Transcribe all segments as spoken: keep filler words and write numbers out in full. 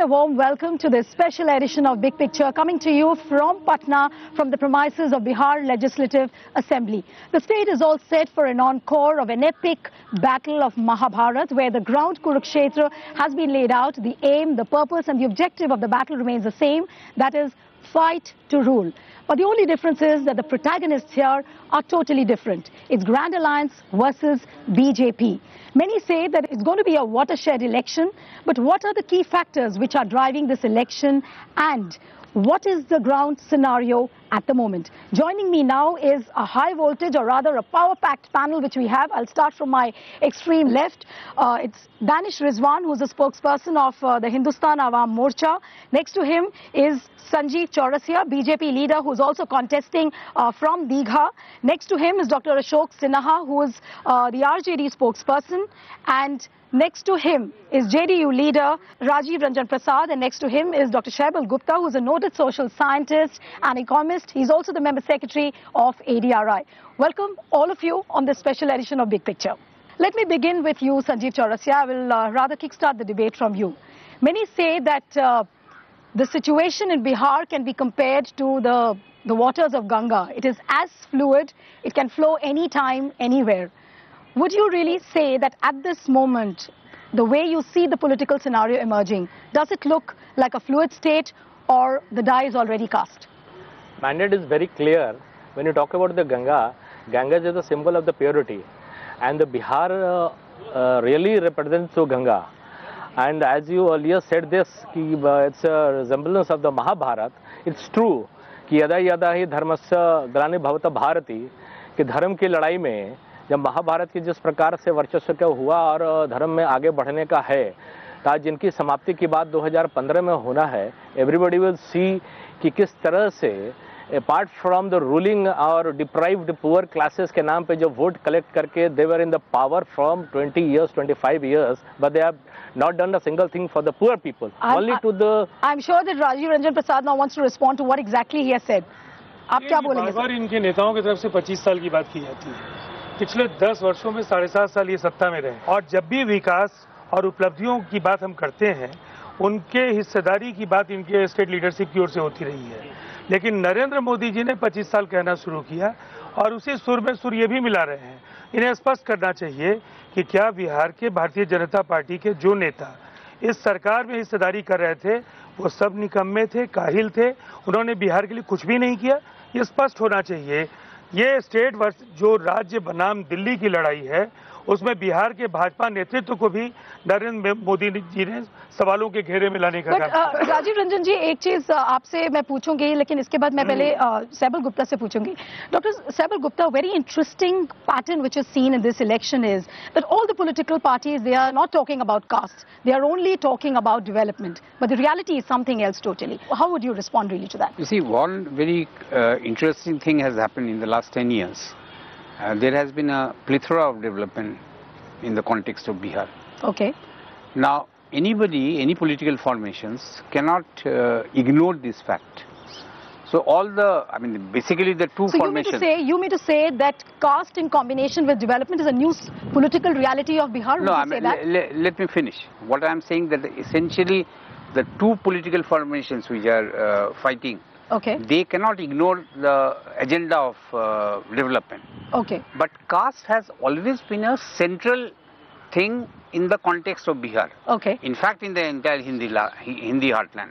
and a warm welcome to this special edition of Big Picture coming to you from Patna, from the premises of Bihar Legislative Assembly. The state is all set for an encore of an epic battle of Mahabharat, where the ground Kurukshetra has been laid out. The aim, the purpose and the objective of the battle remains the same, that is, fight to rule. But the only difference is that the protagonists here are totally different. It's Grand Alliance versus B J P. Many say that it's going to be a watershed election, but what are the key factors which are driving this election and what is the ground scenario at the moment? Joining me now is a high voltage, or rather a power-packed panel which we have. I'll start from my extreme left. Uh, it's Danish Rizwan, who's a spokesperson of uh, the Hindustan Awam Morcha. Next to him is Sanjeev Chaurasia, B J P leader, who's also contesting uh, from Digha. Next to him is Doctor Ashok Sinha, who is uh, the R J D spokesperson. And next to him is J D U leader Rajiv Ranjan Prasad, and next to him is Doctor Shaibal Gupta, who's a noted social scientist and economist. He's also the member secretary of A D R I. Welcome all of you on this special edition of Big Picture. Let me begin with you, Sanjeev Chaurasia. I will uh, rather kickstart the debate from you. Many say that uh, the situation in Bihar can be compared to the, the waters of Ganga. It is as fluid, it can flow anytime, anywhere. Would you really say that at this moment, the way you see the political scenario emerging, does it look like a fluid state or the die is already cast? Mandate is very clear. When you talk about the Ganga, Ganga is a symbol of the purity. And the Bihar uh, uh, really represents the Ganga. And as you earlier said this, it's a resemblance of the Mahabharat. It's true. Yada yada hi dharmasya grani bhavata bharati. Ki dharma ki ladai mein, जब महाभारत की जिस प्रकार से वर्चस्व का हुआ और धर्म में आगे बढ़ने का है, आज जिनकी समाप्ति की बात दो हज़ार पंद्रह में होना है, एवरीबडी विल सी कि किस तरह से अपार्ट फ्रॉम द रूलिंग और डिप्राइव्ड पुअर क्लासेस के नाम पे जो वोट कलेक्ट करके they were in the power from twenty years, twenty-five years, but they have not done a single thing for the poor people. I'm, only to the. I'm sure that Rajiv Ranjan Prasad now wants to respond to what exactly he has said. आप क्या बोलेंगे? बार-बार इनके नेताओं की तरफ से पच्चीस साल की बात की जाती है. पिछले दस वर्षों में साढ़े सात साल ये सत्ता में रहे और जब भी विकास और उपलब्धियों की बात हम करते हैं उनके हिस्सेदारी की बात इनके स्टेट लीडरशिप की ओर से होती रही है. लेकिन नरेंद्र मोदी जी ने पच्चीस साल कहना शुरू किया और उसी सुर में सुर ये भी मिला रहे हैं. इन्हें स्पष्ट करना चाहिए कि क्या बिहार के भारतीय जनता पार्टी के जो नेता इस सरकार में हिस्सेदारी कर रहे थे वो सब निकम्मे थे, काहिल थे, उन्होंने बिहार के लिए कुछ भी नहीं किया? ये स्पष्ट होना चाहिए. ये स्टेट वर्स जो राज्य बनाम दिल्ली की लड़ाई है उसमें बिहार के भाजपा नेतृत्व को भी नरेंद्र मोदी जी ने सवालों के घेरे में लाने का काम किया. राजीव रंजन जी, एक चीज आपसे मैं पूछूंगी, लेकिन इसके बाद मैं पहले शैबल गुप्ता से पूछूंगी. Doctor Shaibal Gupta, very interesting pattern which is seen in this election is that all the political parties they are not talking about caste, they are only talking about development, but the reality is something else totally. How would you respond really to that? You see, one very interesting thing has happened in the last ten years. Uh, there has been a plethora of development in the context of Bihar. Okay. Now, anybody, any political formations cannot uh, ignore this fact. So all the, I mean, basically the two so formations. So you, you mean to say that caste in combination with development is a new political reality of Bihar? No, I mean, le le let me finish. What I am saying that essentially the two political formations which are uh, fighting, okay, they cannot ignore the agenda of uh, development. Okay. But caste has always been a central thing in the context of Bihar. Okay. In fact, in the entire Hindi, Hindi heartland.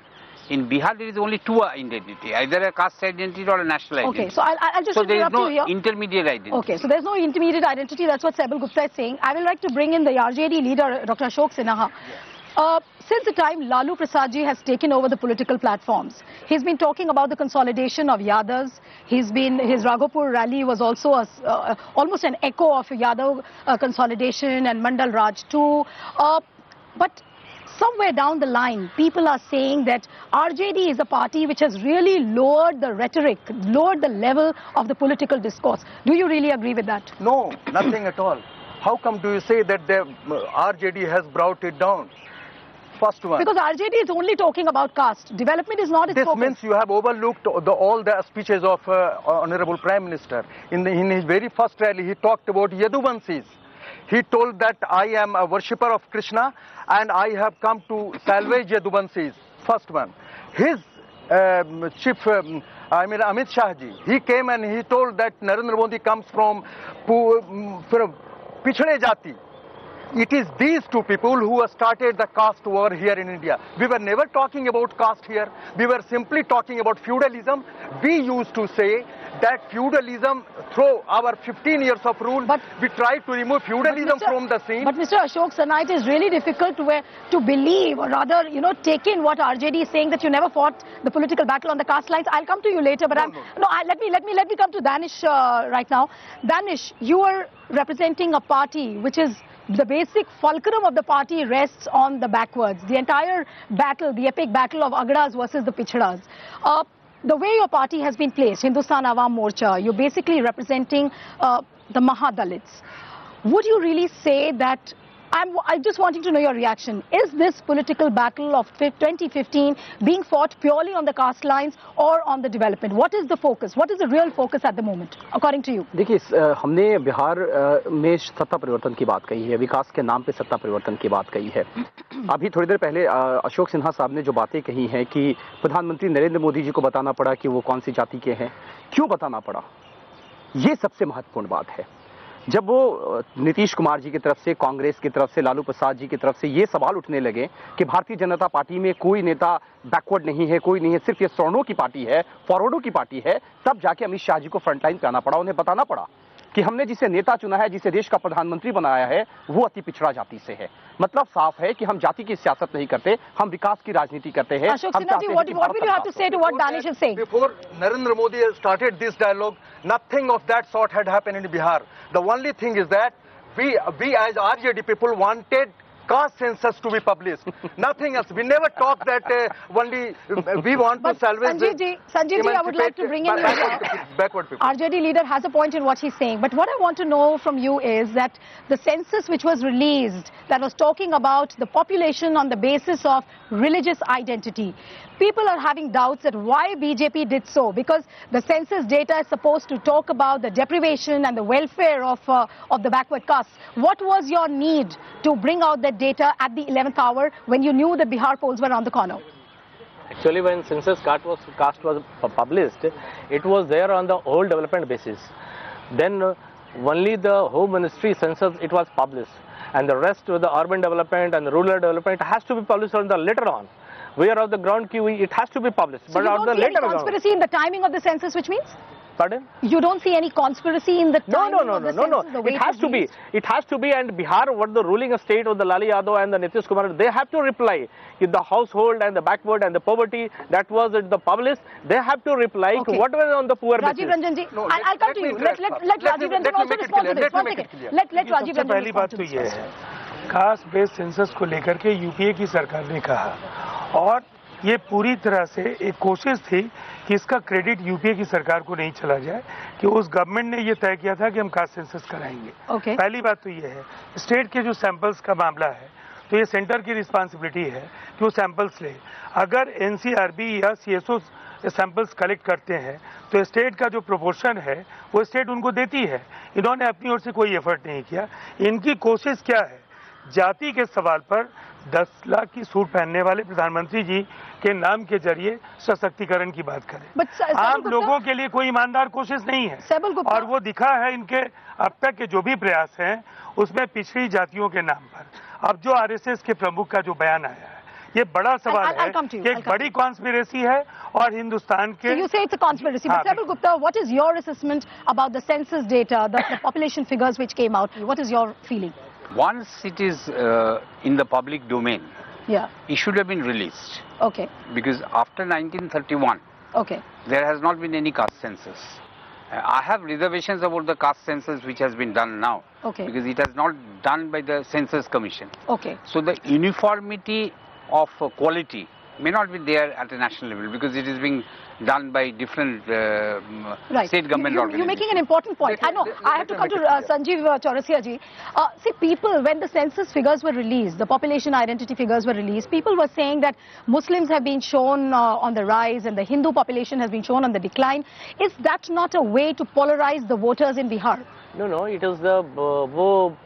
In Bihar, there is only two identity, either a caste identity or a national identity. Okay, so I'll, I'll just so there is no here. intermediate identity. Okay, so there's no intermediate identity. That's what Shaibal Gupta is saying. I would like to bring in the R J D leader, Doctor Ashok Sinha. Yes. Uh, since the time Lalu Prasad ji has taken over the political platforms, he's been talking about the consolidation of Yadavs. He's been, his Raghopur rally was also a, uh, almost an echo of Yadav uh, consolidation and Mandal Raj too. Uh, but somewhere down the line, people are saying that R J D is a party which has really lowered the rhetoric, lowered the level of the political discourse. Do you really agree with that? No, nothing at all. How come do you say that the uh, R J D has brought it down? First one. Because R J D is only talking about caste. Development is not its focus. This means you have overlooked the, all the speeches of uh, Honorable Prime Minister. In, the, in his very first rally, he talked about Yaduvansis. He told that I am a worshipper of Krishna and I have come to salvage Yaduvansi's. First one, his um, chief, um, I mean Amit Shah ji, he came and he told that Narendra Modi comes from, from Pichle Jati. It is these two people who started the caste war here in India. We were never talking about caste here. We were simply talking about feudalism. We used to say that feudalism, through our fifteen years of rule, but, we tried to remove feudalism Mister, from the scene. But Mister Ashok Sinha, it is really difficult to, uh, to believe, or rather, you know, take in what R J D is saying, that you never fought the political battle on the caste lines. I'll come to you later, but no, I'm... No, no I, let, me, let, me, let me come to Danish uh, right now. Danish, you are representing a party which is... The basic fulcrum of the party rests on the backwards. The entire battle, the epic battle of Agras versus the Pichhadas. Uh, the way your party has been placed, Hindustan Awam Morcha, you're basically representing uh, the Mahadalits. Would you really say that, I'm, I'm just wanting to know your reaction, is this political battle of twenty fifteen being fought purely on the caste lines or on the development? What is the focus? What is the real focus at the moment, according to you? देखिए, हमने बिहार में सत्ता परिवर्तन की बात कही है, विकास के नाम पे सत्ता परिवर्तन की बात कही है। अभी थोड़ी देर पहले अशोक सिन्हा साहब ने जो बातें कही हैं कि प्रधानमंत्री नरेंद्र मोदी जी को बताना पड़ा कि वो कौन सी जाति के हैं, क्यों बताना पड़ा, ये सबसे महत्वपूर्ण बात है। जब वो नीतीश कुमार जी की तरफ से, कांग्रेस की तरफ से, लालू प्रसाद जी की तरफ से ये सवाल उठने लगे कि भारतीय जनता पार्टी में कोई नेता बैकवर्ड नहीं है, कोई नहीं है, सिर्फ ये सवर्णों की पार्टी है, फॉरवर्डों की पार्टी है, तब जाके अमित शाह जी को फ्रंटलाइन पे आना पड़ा। उन्हें बताना पड़ा कि हमने जिसे नेता चुना है, जिसे देश का प्रधानमंत्री बनाया है, वो अति पिछड़ा जाति से है। मतलब साफ है कि हम जाति की सियासत नहीं करते, हम विकास की राजनीति करते हैं। Ashok Sinha ji, what do you have to say to what Danish is saying? Before Narendra Modi started this dialogue, nothing of that sort had happened in Bihar. The only thing is that we, we as R J D people wanted caste census to be published. Nothing else. We never talk that uh, only uh, we want but to salvage... Sanjeev ji, Sanjeev ji, I would like to bring in... Backward, backward people. R J D leader has a point in what he's saying. But what I want to know from you is that the census which was released, that was talking about the population on the basis of religious identity. People are having doubts at why B J P did so, because the census data is supposed to talk about the deprivation and the welfare of, uh, of the backward castes. What was your need to bring out that data at the eleventh hour when you knew the Bihar polls were on the corner? Actually, when census cast was, cast was published, it was there on the whole development basis. Then uh, only the Home Ministry census, it was published. And the rest of the urban development and the rural development has to be published on the later on. We are of the ground Q E, it has to be published. So but you don't the see later any conspiracy ground. In the timing of the census, which means? Pardon? You don't see any conspiracy in the timing no, no, no, of the no, census? No, no, no. It has to be. It has to be. And Bihar, what the ruling state of the Lalu Yadav and the Nitish Kumar, they have to reply. If the household and the backward and the poverty, that was at the public, they have to reply okay. to whatever on the poor Rajiv Ranjan ji, no, I'll come to you. Let, let, let, let Rajiv Ranjan also respond to this. One second. Let Rajiv Ranjan respond to this. Caste based census को लेकर के UPA की सरकार ने कहा, और ये पूरी तरह से एक कोशिश थी कि इसका क्रेडिट यूपीए की सरकार को नहीं चला जाए, कि उस गवर्नमेंट ने ये तय किया था कि हम कास्ट सेंसस कराएंगे। okay. पहली बात तो ये है, स्टेट के जो सैंपल्स का मामला है तो ये सेंटर की रिस्पॉन्सिबिलिटी है कि वो सैंपल्स ले। अगर एनसीआरबी या सीएसओ सैंपल्स कलेक्ट करते हैं तो स्टेट का जो प्रोपोर्शन है वो स्टेट उनको देती है। इन्होंने अपनी ओर से कोई एफर्ट नहीं किया। इनकी कोशिश क्या है, जाति के सवाल पर दस लाख की सूट पहनने वाले प्रधानमंत्री जी के नाम के जरिए सशक्तिकरण की बात करें। आम लोगों के लिए कोई ईमानदार कोशिश नहीं है, और वो दिखा है इनके अब तक के जो भी प्रयास हैं उसमें पिछड़ी जातियों के नाम पर। अब जो आरएसएस के प्रमुख का जो बयान आया है, ये बड़ा सवाल है कि एक बड़ी कॉन्स्पिरेसी है और हिंदुस्तान के। So you say it's a conspiracy, but Shaibal Gupta, what is your assessment about the census data, the, the population figures which came out? What is your feeling? Once it is uh, in the public domain, yeah, it should have been released. Okay. Because after nineteen thirty-one, okay, there has not been any caste census. Uh, I have reservations about the caste census which has been done now. Okay. Because it has not done by the Census Commission. Okay. So the uniformity of uh, quality may not be there at a national level because it is being done by different uh, right. state government you, you, organizations. You're making an important point. I know. I have to come to uh, Sanjeev uh, Chaurasia ji. Uh, see, people, when the census figures were released, the population identity figures were released, people were saying that Muslims have been shown uh, on the rise and the Hindu population has been shown on the decline. Is that not a way to polarize the voters in Bihar? No, no, it is the uh,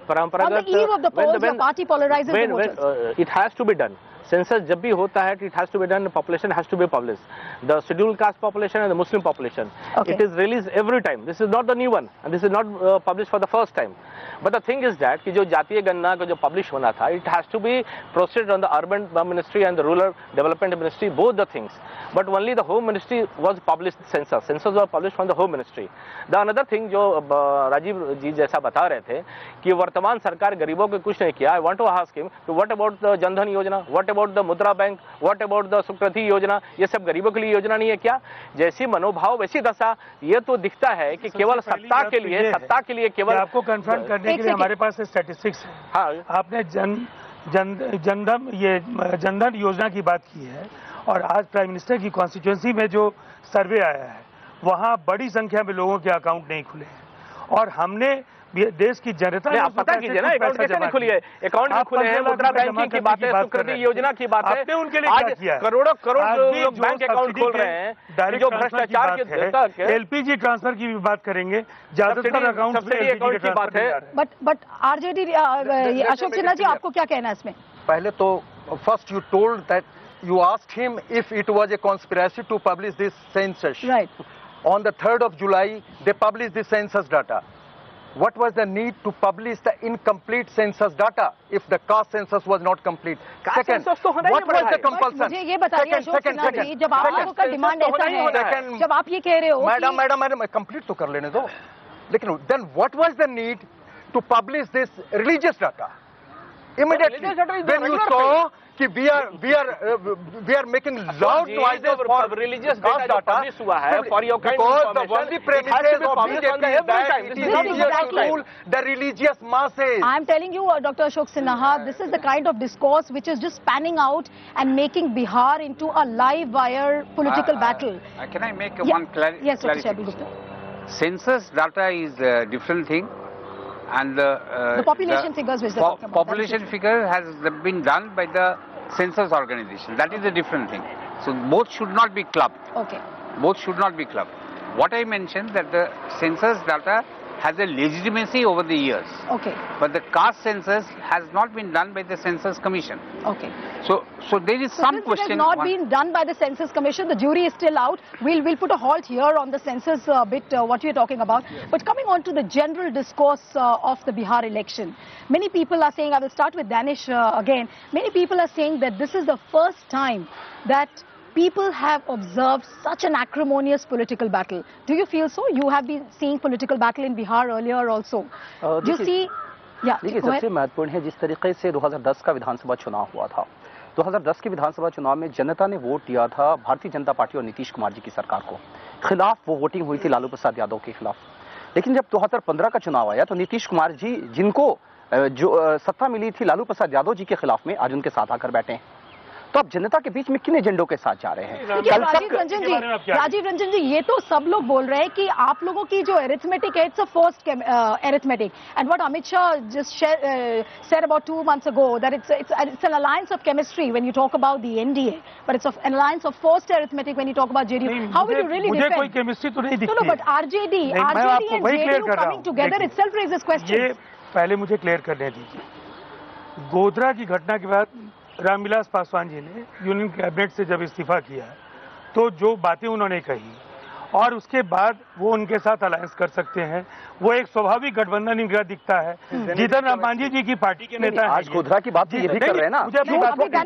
paramparagata. On the eve of the polls, when the, when, the party polarizes when, the voters. When, uh, it has to be done. Census जब भी होता है, it has to be done. Population has to be published. The scheduled caste population and the Muslim population. Okay. It is released every time. This is not the new one, and this is not uh, published for the first time. But the thing is that कि जो जातीय गणना का जो publish होना था, it has to be processed on the urban ministry and the rural development ministry, both the things. But only the home ministry was published census. Census was published from the home ministry. The another thing जो राजीव जी जैसा बता रहे थे कि वर्तमान सरकार गरीबों के कुछ नहीं किया. I want to ask him, what about the Jan Dhan योजना? What about the Mudra bank, what about the Sukriti Yojana? ये सब गरीबों के लिए योजना नहीं है क्या? जैसी मनोभाव वैसी दशा. ये तो दिखता है कि केवल सत्ता के लिए सत्ता के लिए केवल आपको कंफर्म करने के लिए हमारे पास स्टैटिस्टिक्स है. हाँ, आपने जन जन जनधन ये जनधन योजना की बात की है और आज प्राइम मिनिस्टर की कॉन्स्टिट्यूएंसी में जो सर्वे आया है वहाँ बड़ी संख्या में लोगों के अकाउंट नहीं खुले हैं और हमने देश की जनता ने आप पता कीजिए ना अकाउंट कैसे नहीं खुली है. अकाउंट भी खुले हैं, मुद्रा बैंकिंग की बात है, सुकृति योजना की बात है. आपने उनके लिए क्या किया है? करोड़ों करोड़ लोग बैंक अकाउंट खोल रहे हैं. जो भ्रष्टाचार की बात है, एलपीजी ट्रांसफर की भी बात करेंगे. ज्यादातर अकाउंट से एलपीजी की बात है. But but RJD Ashok Sinha ji, आपको क्या कहना है इसमें? पहले तो first you told that you asked him if it was a conspiracy to publish this census. Right. On the third of July they publish this census data. What was the need to publish the incomplete census data if the caste census was not complete? Second, what was the compulsion? मुझे ये बताइए अशोक सिन्हा जी, जब आप लोगों का demand ऐसा है, जब आप ये कह रहे हो, मैडम मैडम मैडम कंप्लीट तो कर लेने दो. लेकिन then what was the need to publish this religious data? Immediately when you saw कि we are we are uh, we are making loud noises for religious data published हुआ है for your kind information. Because the only premises of B J P is that it is not here to rule the religious masses. I am telling you, uh, Doctor Ashok Sinha, this is the kind of discourse which is just panning out and making Bihar into a live wire political uh, uh, battle. Uh, can I make yeah. one clar yes, clarification? Census data is a different thing. And the, uh, the population the figures which po population figure has been done by the census organization. That is a different thing. So both should not be clubbed. Okay. Both should not be clubbed. What I mentioned that the census data has a legitimacy over the years. Okay. But the caste census has not been done by the Census Commission. Okay. So, so there is so some question. It has not been done by the Census Commission. The jury is still out. We'll we'll put a halt here on the census uh, bit. Uh, what you're talking about. Yes. But coming on to the general discourse uh, of the Bihar election, many people are saying. I will start with Danish uh, again. Many people are saying that this is the first time that people have observed such an acrimonious political battle. Do you feel so? You have been seeing political battle in Bihar earlier also. Uh, Do you see? Yeah. देखिए सबसे महत्वपूर्ण है जिस तरीके से दो हज़ार दस का विधानसभा चुनाव हुआ था. दो हज़ार दस के विधानसभा चुनाव में जनता ने वोट दिया था भारतीय जनता पार्टी और नीतीश कुमार जी की सरकार को खिलाफ. वो वोटिंग हुई थी लालू प्रसाद यादव के खिलाफ. लेकिन जब दो हज़ार पंद्रह का चुनाव आया तो नीतीश कुमार जी जिनको जो सत्ता मिली थी लालू प्रसाद यादव जी के खिलाफ में आज उनके साथ आकर बैठे हैं. तो आप जनता के बीच में किन एजेंडों के साथ जा रहे हैं? राजीव रंजन जी, राजीव रंजन जी, ये तो सब लोग बोल रहे हैं कि आप लोगों की जो एरिथमेटिक है, it's a first arithmetic. And what Amit Shah just said about two months ago that it's it's it's an alliance of chemistry when you talk about the NDA, but it's an alliance of first arithmetic when you talk about JDU. How will you really defend? मुझे कोई chemistry तो नहीं दिखती. No but RJD RJD and JDU coming together itself raises questions. ये पहले मुझे clear करने दीजिए. गोधरा की घटना के बाद राम विलास पासवान जी ने यूनियन कैबिनेट से जब इस्तीफा किया तो जो बातें उन्होंने कही और उसके बाद वो उनके साथ अलायंस कर सकते हैं. वो एक स्वाभाविक गठबंधन इनका दिखता है. जीतन राम मांझी जी की पार्टी के नेता आज गोधरा की बात ये भी कर रहे हैं ना. मुझे अभी आपके पास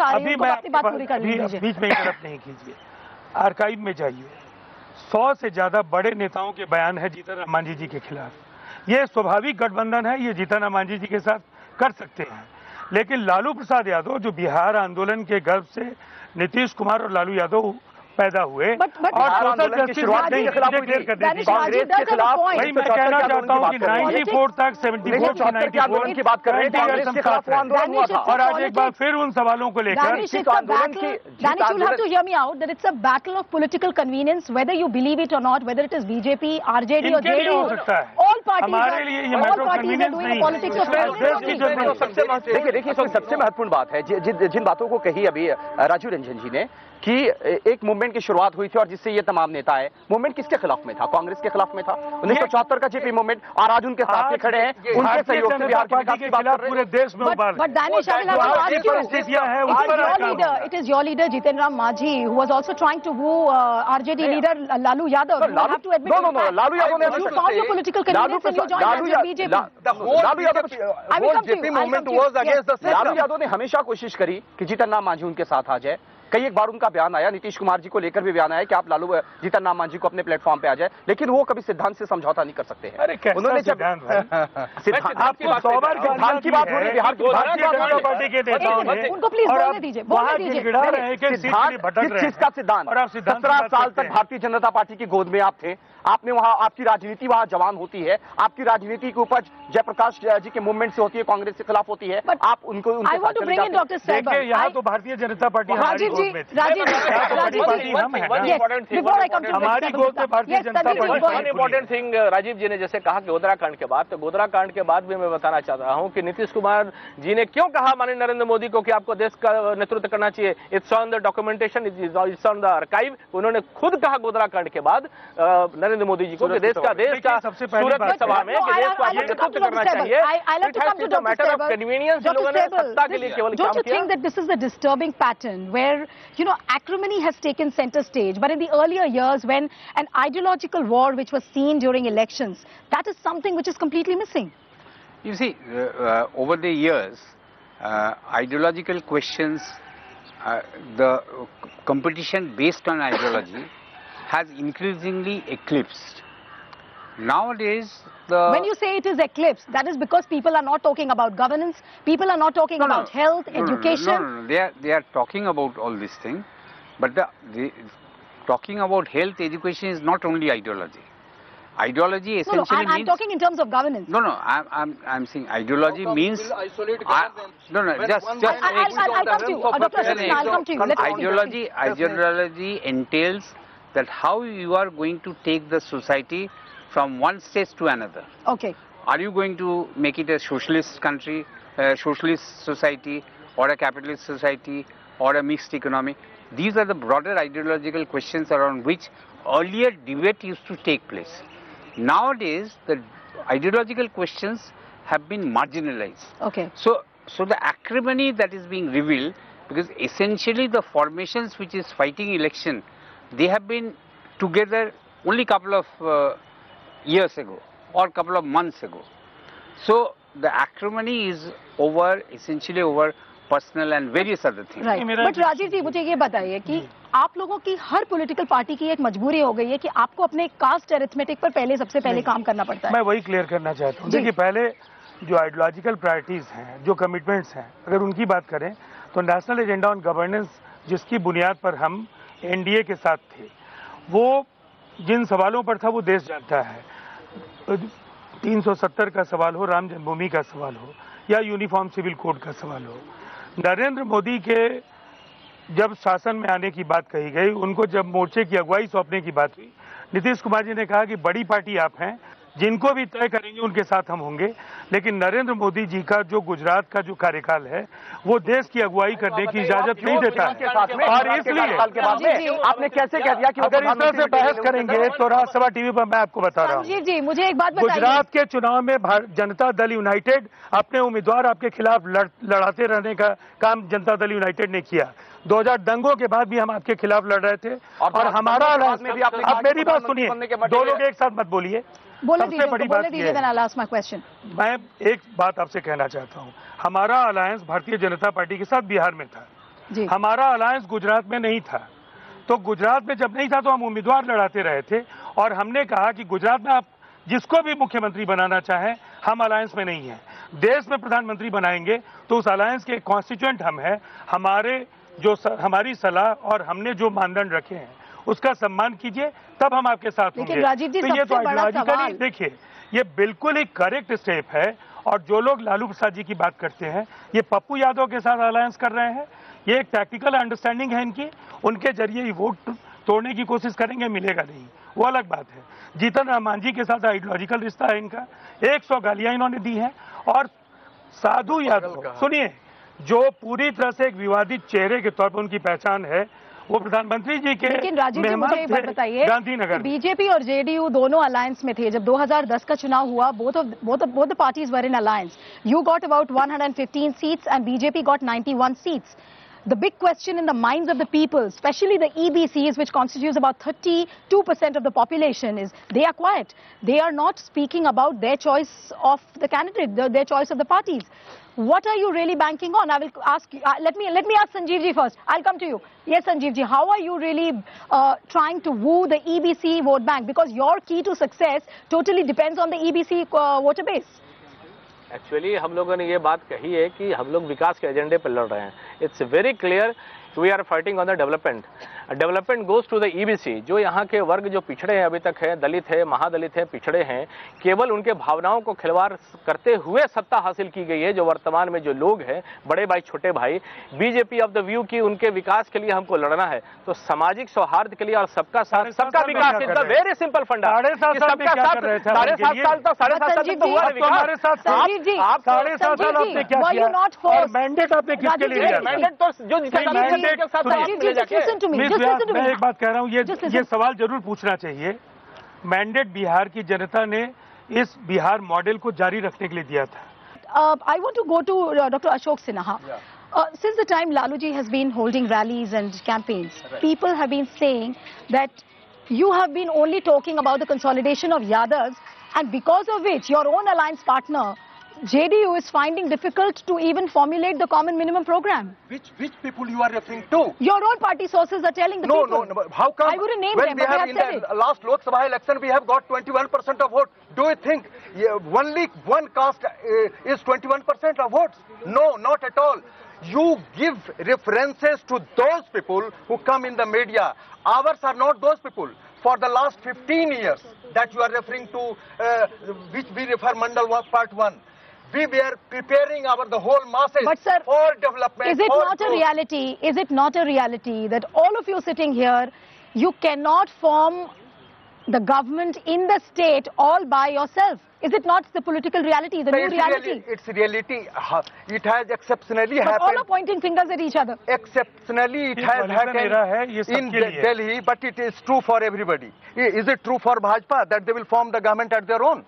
आ रही है, अपनी बात पूरी कर लीजिए, बीच में इंटरप्ट नहीं कीजिए. आर्काइव में जाइए, सौ से ज्यादा बड़े नेताओं के बयान है जीतन राम मांझी जी के खिलाफ. ये स्वाभाविक गठबंधन है, ये जीतन राम मांझी जी के साथ कर सकते हैं. लेकिन लालू प्रसाद यादव जो बिहार आंदोलन के गर्भ से नीतीश कुमार और लालू यादव पैदा हुए और सोशल जस्टिस के खिलाफ वही मैं कहना चाहता हूँ कि चौरानवे तक चौहत्तर की बात कर रहे हैं और आज एक बार फिर उन सवालों को लेकर it's a battle of political convenience whether you believe it और not, whether it is BJP RJD और जेडीयू हो सकता है. हमारे लिए ये मैटर ऑफ कन्वीनियंस नहीं है. सबसे महत्वपूर्ण बात है जिन बातों को कही अभी राजीव रंजन जी ने कि एक मूवमेंट की शुरुआत हुई थी और जिससे ये तमाम नेता है। मूवमेंट किसके खिलाफ में था? कांग्रेस के खिलाफ में था। उन्नीस सौ चौहत्तर का जेपी मूवमेंट, और आज उनके साथ में खड़े हैं, उनके सहयोग से बिहार पार्टी के खिलाफ पूरे देश में उबाल। It is your leader Jitan Ram Manjhi who was also trying to woo RJD leader Lalu Yadav. Lalu Yadav ने हमेशा कोशिश करी कि जितन राम मांझी उनके साथ आ जाए। कई एक बार उनका बयान आया, नीतीश कुमार जी को लेकर भी बयान आया कि आप लालू जीतन राम मांझी को अपने प्लेटफॉर्म पे आ जाए, लेकिन वो कभी सिद्धांत से समझौता नहीं कर सकते हैं। अरे उन्होंने जब सिद्धांत की बात की बात हो रही बिहार का सिद्धांत, सत्रह साल तक भारतीय जनता पार्टी की गोद में आप थे, आपने वहाँ आपकी राजनीति वहाँ जवान होती है, आपकी राजनीति की उपज जयप्रकाश जी के मूवमेंट से होती है, कांग्रेस के खिलाफ होती है। आप उनको यहाँ तो Bharatiya Janata party Rajiv ji, Rajiv ji important thing Rajiv ji ने जैसे कहा कि गोधरा कांड के बाद, तो गोधरा कांड के बाद भी मैं बताना चाहता हूँ कि नीतीश कुमार जी ने क्यों कहा माननीय नरेंद्र मोदी को कि आपको देश का नेतृत्व करना चाहिए। It's on the documentation, it's on the archive. उन्होंने खुद कहा गोधरा कांड के बाद नरेंद्र मोदी जी को कि देश का देश का सूरत की सभा में देश को नेतृत्व करना चाहिए। मैटर ऑफ कन्वीनियंस लोगों ने सत्ता के लिए केवल काम किया। Where, you know, acrimony has taken center stage, but in the earlier years when an ideological war which was seen during elections, that is something which is completely missing. You see, uh, uh, over the years, uh, ideological questions, uh, the competition based on ideology has increasingly eclipsed. Nowadays, the when you say it is eclipsed, that is because people are not talking about governance, people are not talking no, about no, health, no, education. No, no, no. They are they are talking about all these things, but the, the talking about health, education is not only ideology. Ideology essentially no, no, I'm, I'm means. I'm talking in terms of governance. No, no, I'm I'm I'm saying ideology no, means. Isolate I, no, no, when just just. I, I, I'll, I'll, I'll come to you, Doctor Shaibal. I'll come to you. Let's ideology, ideology entails that how you are going to take the society from one stage to another. Okay. Are you going to make it a socialist country, a socialist society, or a capitalist society, or a mixed economy? These are the broader ideological questions around which earlier debate used to take place. Nowadays, the ideological questions have been marginalized. Okay. So, so the acrimony that is being revealed, because essentially the formations which is fighting election, they have been together only couple of uh, years ago or couple of months ago. So the acrimony is over essentially over personal and various other things. Right. But Rajiv ji, मुझे ये बताइए कि आप लोगों की हर political party की एक मजबूरी हो गई है कि आपको अपने कास्ट एरिथमेटिक पर पहले सबसे पहले काम करना पड़ता है। मैं वही क्लियर करना चाहता हूँ। देखिए, पहले जो आइडियोलॉजिकल प्रायोरिटीज हैं, जो कमिटमेंट्स हैं, अगर उनकी बात करें तो नेशनल एजेंडा ऑन गवर्नेंस जिसकी बुनियाद पर हम एनडीए के साथ थे, वो जिन सवालों पर था वो देश जानता है। तीन सौ सत्तर का सवाल हो, राम जन्मभूमि का सवाल हो, या यूनिफॉर्म सिविल कोड का सवाल हो। नरेंद्र मोदी के जब शासन में आने की बात कही गई, उनको जब मोर्चे की अगुवाई सौंपने की बात हुई, नीतीश कुमार जी ने कहा कि बड़ी पार्टी आप हैं, जिनको भी तय करेंगे उनके साथ हम होंगे। लेकिन नरेंद्र मोदी जी का जो गुजरात का जो कार्यकाल है, वो देश की अगुवाई करने की इजाजत नहीं देता है। और इसलिए आपने कैसे कह दिया कि अगर इस तरह से बहस करेंगे तो राज्य सभा टीवी पर मैं आपको बता रहा हूँ, गुजरात के चुनाव में जनता दल यूनाइटेड अपने उम्मीदवार आपके खिलाफ लड़ाते रहने का काम जनता दल यूनाइटेड ने किया। दो हजार दंगों के बाद भी हम आपके खिलाफ लड़ रहे थे और हमारा आप मेरी बात सुनिए, दो लोग एक साथ मत बोलिए। सबसे बड़ी बात यह, मैं एक बात आपसे कहना चाहता हूँ, हमारा अलायंस भारतीय जनता पार्टी के साथ बिहार में था, हमारा अलायंस गुजरात में नहीं था। तो गुजरात में जब नहीं था तो हम उम्मीदवार लड़ाते रहे थे और हमने कहा कि गुजरात में आप जिसको भी मुख्यमंत्री बनाना चाहें, हम अलायंस में नहीं है। देश में प्रधानमंत्री बनाएंगे तो उस अलायंस के कॉन्स्टिट्यूएंट हम हैं। हमारे जो हमारी सलाह और हमने जो मानदंड रखे हैं उसका सम्मान कीजिए, तब हम आपके साथ होंगे। राजीव जी, तो ये तो आइडियोलॉजिकली देखिए ये बिल्कुल ही करेक्ट स्टेप है। और जो लोग लालू प्रसाद जी की बात करते हैं, ये पप्पू यादव के साथ अलायंस कर रहे हैं। ये एक टैक्टिकल अंडरस्टैंडिंग है इनकी, उनके जरिए ही वोट तोड़ने की कोशिश करेंगे, मिलेगा नहीं, वो अलग बात है। जीतन राम मांझी के साथ आइडियोलॉजिकल रिश्ता है इनका। एक सौ गालियां इन्होंने दी हैं। और साधु यादव, सुनिए, जो पूरी तरह से एक विवादित चेहरे के तौर पर उनकी पहचान है, वो प्रधानमंत्री जी के मेहमान थे। गांधीनगर बीजेपी और जेडीयू दोनों अलायंस में थे। जब दो हज़ार दस का चुनाव हुआ, both of both of both the parties were in alliance. You got about one hundred fifteen seats and B J P got ninety-one seats. The big question in the minds of the people, especially the E B Cs, which constitutes about thirty-two percent of the population, is they are quiet. They are not speaking about their choice of the candidate, their, their choice of the parties. What are you really banking on? I will ask you. Uh, let me let me ask Sanjeev ji first. I'll come to you. Yes, Sanjeev ji, how are you really uh, trying to woo the E B C vote bank? Because your key to success totally depends on the E B C uh, voter base. Actually हम लोगों ने ये बात कही है कि हम लोग विकास के एजेंडे पर लड़ रहे हैं. It's very clear we are fighting on the development. Development goes to the EBC. जो यहाँ के वर्ग जो पिछड़े हैं अभी तक है, दलित है, महादलित है, पिछड़े हैं, केवल उनके भावनाओं को खिलवाड़ करते हुए सत्ता हासिल की गई है. जो वर्तमान में जो लोग हैं, बड़े भाई छोटे भाई, बीजेपी ऑफ द व्यू की उनके विकास के लिए हमको लड़ना है. तो सामाजिक सौहार्द के लिए और सबका साथ सबका विकास, is the very simple funda. सबका साथ साढ़े सात साल तक साढ़े सात साल तक हुआ आप साढ़े सात साल आपने क्या किया? मैंडेट आपने किसके लिए दिया? मैंडेट तो जो जिसका मैं एक बात कह रहा हूँ, ये ये सवाल जरूर पूछना चाहिए. मैंडेट बिहार की जनता ने इस बिहार मॉडल को जारी रखने के लिए दिया था. I want to go to doctor Ashok Sinha. Since the time Lalu ji has been holding rallies and campaigns, people have been saying that you have been only talking about the consolidation of Yadavs and because of which your own alliance partner J D U is finding difficult to even formulate the common minimum program. Which which people you are referring to? Your own party sources are telling the no, people. No, no, no. How come? I wouldn't name them. When we have in the last Lok Sabha election, we have got twenty-one percent of vote. Do you think yeah, only one caste uh, is twenty-one percent of votes? No, not at all. You give references to those people who come in the media. Ours are not those people. For the last fifteen years, that you are referring to, uh, which we refer Mandal Part One. We were preparing our the whole masses but, sir, for development. Is it not growth. a reality? Is it not a reality that all of you sitting here, you cannot form the government in the state all by yourself? Is it not the political reality, the but new it's reality? Really, it's reality. It has exceptionally but happened. All are pointing fingers at each other. Exceptionally, it has happened in Delhi, but it is true for everybody. Is it true for Bhajpa that they will form the government at their own?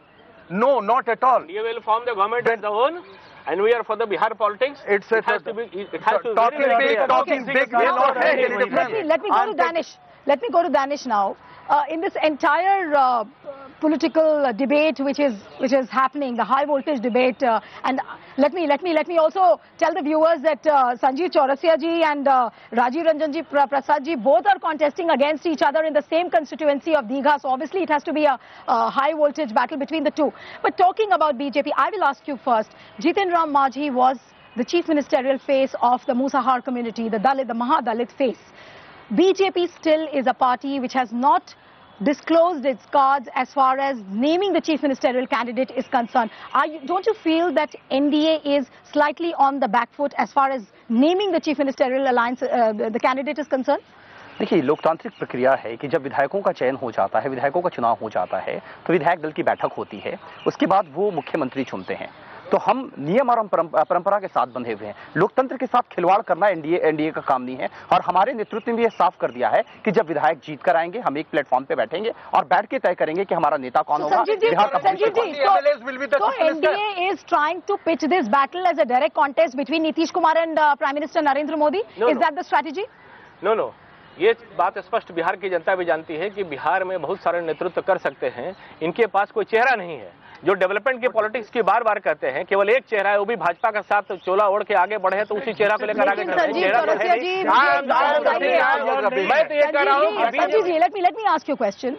No, not at all. You will form the government then, as the own, and we are for the Bihar politics. It's it has to be. It has to be talking big, talking big. Let me let me go to Danish. Let me go to Danish now. Uh, in this entire uh, political uh, debate, which is which is happening, the high voltage debate, uh, and let me let me let me also tell the viewers that uh, Sanjeev Chaurasia ji and uh, Rajiv Ranjan ji Prasad ji both are contesting against each other in the same constituency of Digha. So obviously, it has to be a, a high voltage battle between the two. But talking about B J P, I will ask you first. Jitan Ram Manjhi was the chief ministerial face of the Musahar community, the Dalit, the Mahadalit face. B J P still is a party which has not disclosed its cards as far as naming the chief ministerial candidate is concerned. Are you, don't you feel that N D A is slightly on the back foot as far as naming the chief ministerial alliance, uh, the candidate is concerned? देखिए, लोकतांत्रिक प्रक्रिया है कि जब विधायकों का चयन हो जाता है, विधायकों का चुनाव हो जाता है, तो विधायक दल की बैठक होती है, उसके बाद वो मुख्यमंत्री चुनते हैं. तो हम नियम और परंपरा के साथ बंधे हुए हैं. लोकतंत्र के साथ खिलवाड़ करना एनडीए एनडीए का काम नहीं है. और हमारे नेतृत्व ने भी यह साफ कर दिया है कि जब विधायक जीत कर आएंगे, हम एक प्लेटफॉर्म पे बैठेंगे और बैठ के तय करेंगे कि हमारा नेता कौन होगा. तो NDA is trying to pitch this battle as a direct contest between Nitish Kumar and prime minister Narendra Modi. Is that the strategy? No no, ये बात स्पष्ट बिहार की जनता भी जानती है कि बिहार में बहुत सारे नेतृत्व कर सकते हैं. इनके पास कोई चेहरा नहीं है. जो डेवलपमेंट की पॉलिटिक्स की बार बार कहते हैं, केवल एक चेहरा है, वो भी भाजपा का साथ चोला ओढ़ के आगे बढ़े तो उसी चेहरा को लेकर आगे बढ़े.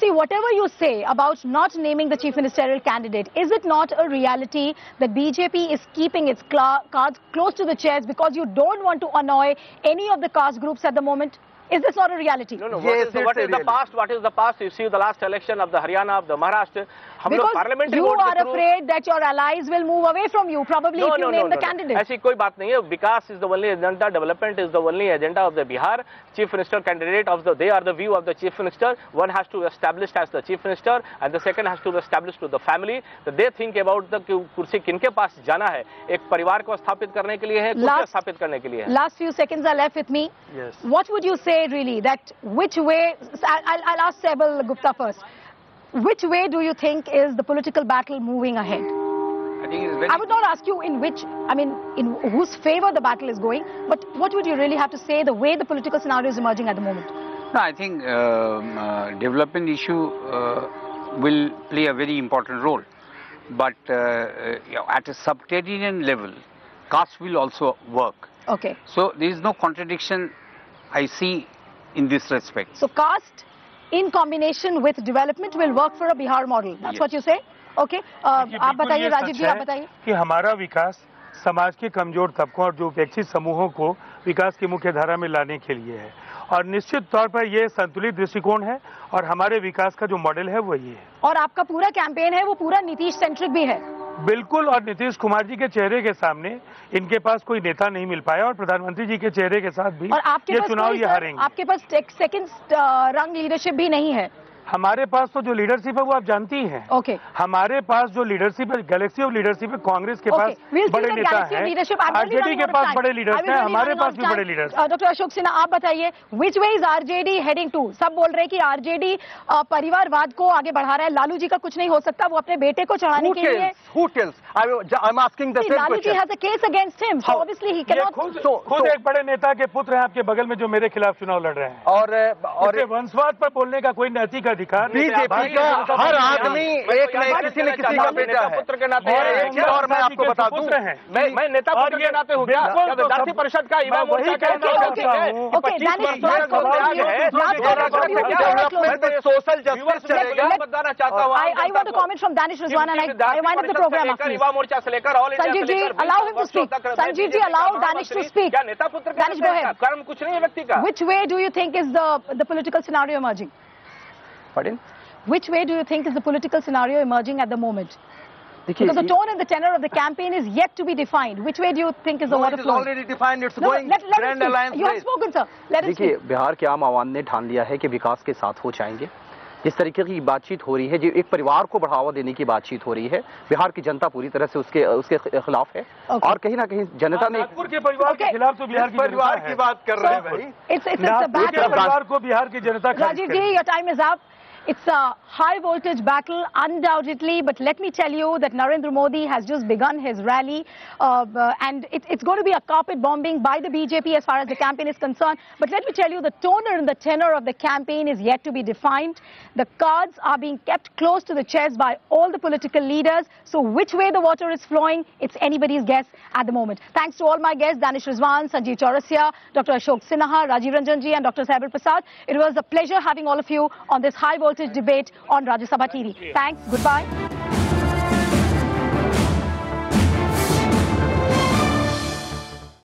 See, whatever you say about not naming the chief ministerial candidate, is it not a reality that B J P is keeping its cards close to the chest because you don't want to annoy any of the caste groups at the moment? Is this not a reality? No, no. Yes, what is, the, what is the past? What is the past? You see the last election of the Haryana, of the Maharashtra. Because you are afraid that your allies will move away from you, probably no, if you no, name no, the no, candidate. ऐसी कोई बात नहीं है. Vikas is the only agenda. Development is the only agenda of the Bihar. Chief Minister candidate of the, they are the view of the Chief Minister. One has to establish as the Chief Minister, and the second has to establish to the family. That they think about the kursi किनके पास जाना है. एक परिवार को स्थापित करने के लिए है, कुर्सी स्थापित करने के लिए है. Last few seconds are left with me. Yes. What would you say really that which way? I'll, I'll ask Shaibal Gupta first. Which way do you think is the political battle moving ahead? I think it's very I would not ask you in which, I mean, in whose favor the battle is going, but what would you really have to say the way the political scenario is emerging at the moment? No, I think uh, uh, development issue uh, will play a very important role, but uh, uh, at a subterranean level, caste will also work. Okay. So there is no contradiction I see in this respect. So caste in combination with development will work for a Bihar model. That's yes. what you say? Okay. आप बताइए राजीव जी, आप बताइए कि हमारा विकास समाज के कमजोर तबकों और जो उपेक्षित समूहों को विकास की मुख्य धारा में लाने के लिए है, और निश्चित तौर पर ये संतुलित दृष्टिकोण है और हमारे विकास का जो मॉडल है वो ये है. और आपका पूरा कैंपेन है वो पूरा नीतीश सेंट्रिक भी है. बिल्कुल. और नीतीश कुमार जी के चेहरे के सामने इनके पास कोई नेता नहीं मिल पाया, और प्रधानमंत्री जी के चेहरे के साथ भी ये चुनाव ये हारेंगे. आपके पास सेकंड रंग लीडरशिप भी नहीं है. हमारे पास तो जो लीडरशिप है वो आप जानती हैं. ओके. हमारे पास जो लीडरशिप है, गैलेक्सी ऑफ लीडरशिप है. कांग्रेस के पास बड़े नेता हैं, आरजेडी के पास बड़े लीडर्स हैं, हमारे पास भी बड़े लीडर्स. डॉक्टर अशोक सिन्हा, आप बताइए which way is RJD heading to? सब बोल रहे हैं कि आरजेडी परिवारवाद को आगे बढ़ा रहा है. लालू जी का कुछ नहीं हो सकता, वो अपने बेटे को चढ़ाने के लिए. Lalu ji has a case against him, so obviously he can not. खुद एक बड़े नेता के पुत्र हैं आपके बगल में जो मेरे खिलाफ चुनाव लड़ रहे हैं, और वंशवाद पर बोलने का कोई नैतिक बीजेपी का हर आदमी एक ना किसी न किसी का बेटा है. पुत्र के नाते हैं, और मैं आपको बता दूं मैं मैं नेता पुत्र के नाते हूं. क्या विद्यार्थी परिषद का इमाम वही कहता हूं. ओके, सोशल जस्टिस चलेगा बताना चाहता हूं. I want to comment from Danish Rizwan and I want the programme after इमाम मोर्चा से लेकर all India. Sanjeev ji allow him to speak. Sanjeev ji allow Danish to speak. क्या नेता पुत्र का कर्म कुछ नहीं है व्यक्ति का? Which way do you think is the the political scenario emerging? Pardon? Which way do you think is the political scenario emerging at the moment? Because the tone and the tenor of the campaign is yet to be defined. Which way do you think is the water flowing? It is already defined. It's going Grand Alliance. You have spoken, sir. Let us see. Bihar के आम आवाम ने ठान लिया है कि विकास के साथ हो जाएंगे. जिस तरीके की बातचीत हो रही है, जो एक परिवार को बढ़ावा देने की बातचीत हो रही है, बिहार की जनता पूरी तरह से उसके उसके खिलाफ है. okay. और कहीं ना कहीं जनता ने नागपुर के परिवार okay. के खिलाफ तो बिहार की परिवार की बात कर रहे हैं भाई. इट्स इट्स अ बैक परिवार को बिहार की जनता. Rajiv ji, your time is up. It's a high voltage battle undoubtedly, but let me tell you that Narendra Modi has just begun his rally uh, uh, and it, it's going to be a carpet bombing by the B J P as far as the campaign is concerned. But let me tell you, the tone and the tenor of the campaign is yet to be defined. The cards are being kept close to the chest by all the political leaders. So which way the water is flowing, it's anybody's guess at the moment. Thanks to all my guests, Danish Rizwan, Sanjeev Chaurasia, Doctor Ashok Sinha, Rajiv Ranjan Ji and Doctor Shaibal Prasad. It was a pleasure having all of you on this high voltage debate on Rajya Sabha T V. Thanks, goodbye.